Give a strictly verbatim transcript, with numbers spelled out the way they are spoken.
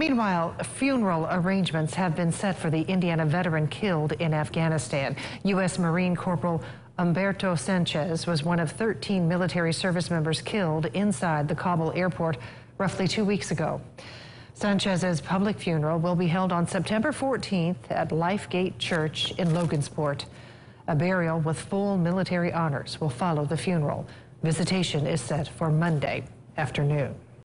Meanwhile, funeral arrangements have been set for the Indiana veteran killed in Afghanistan. U S. Marine Corporal Umberto Sanchez was one of thirteen military service members killed inside the Kabul airport roughly two weeks ago. Sanchez's public funeral will be held on September fourteenth at LifeGate Church in Logansport. A burial with full military honors will follow the funeral. Visitation is set for Monday afternoon.